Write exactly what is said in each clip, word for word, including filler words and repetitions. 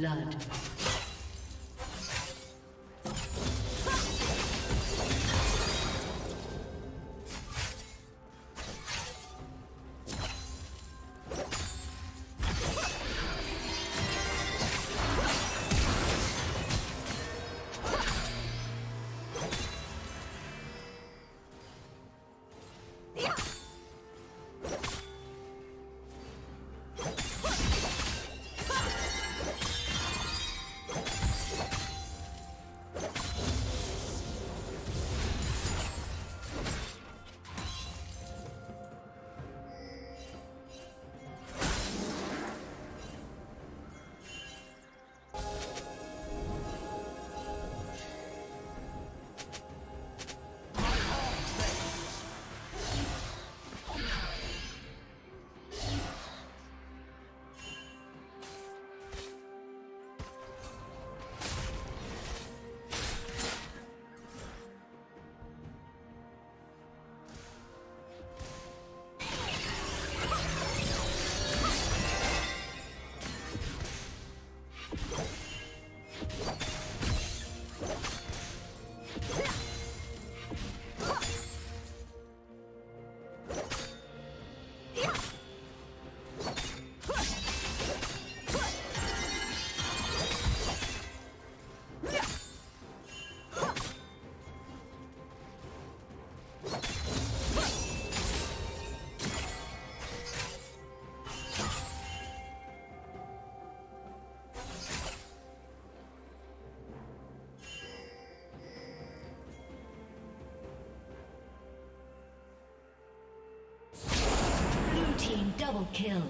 blood. Double kill.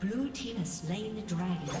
Blue team has slain the dragon.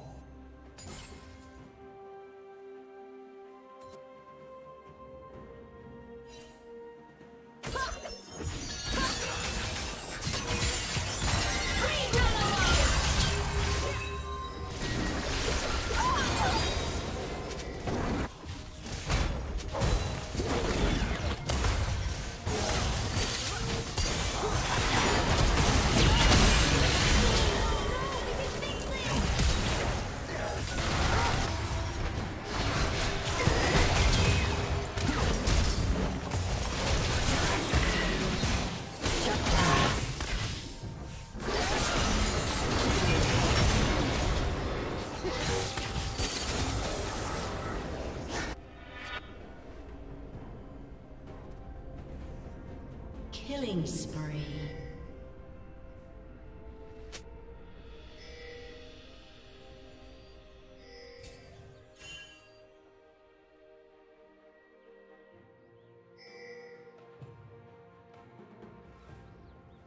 Killing spree.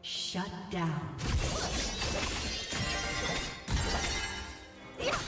Shut down. What?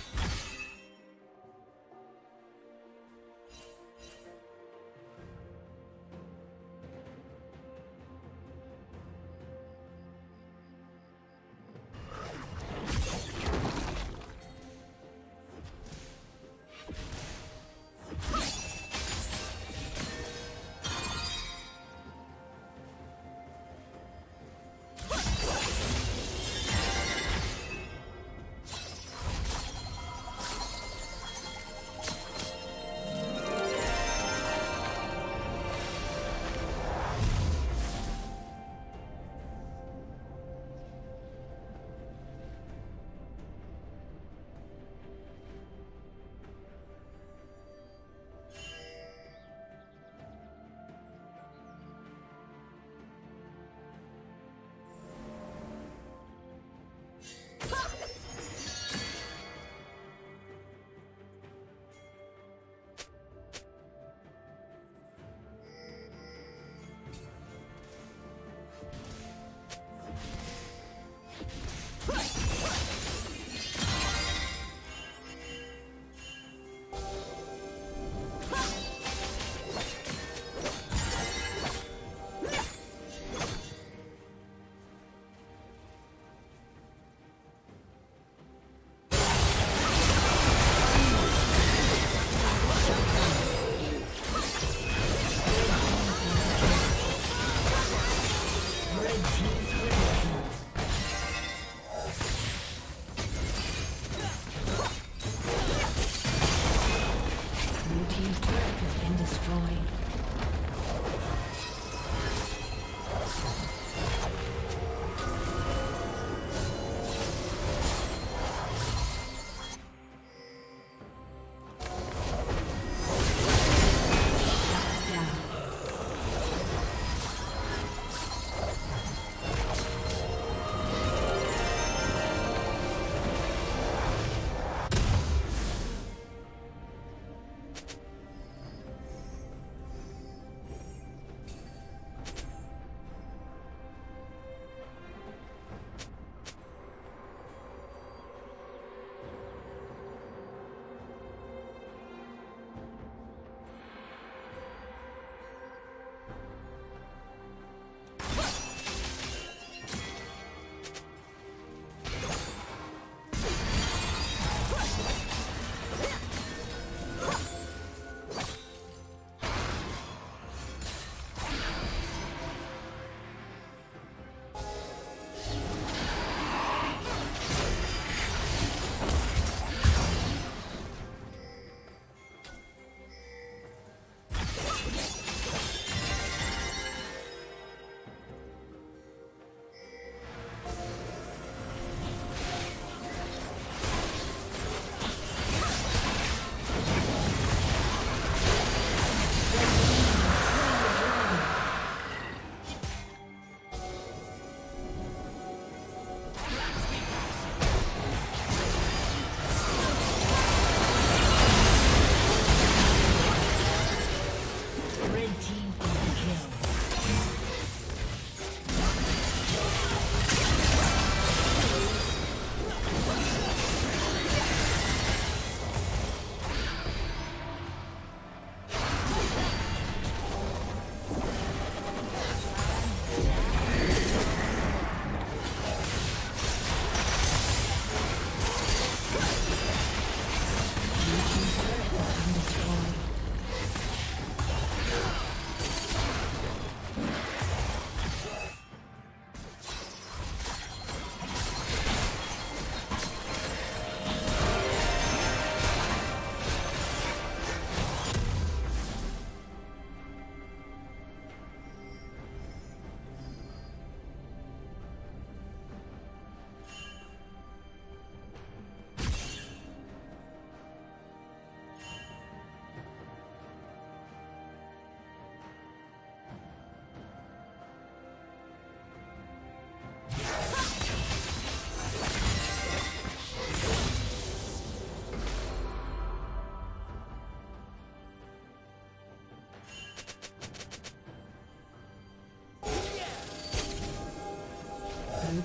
Blue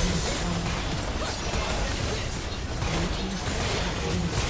been destroyed. Blue team's turret has been destroyed.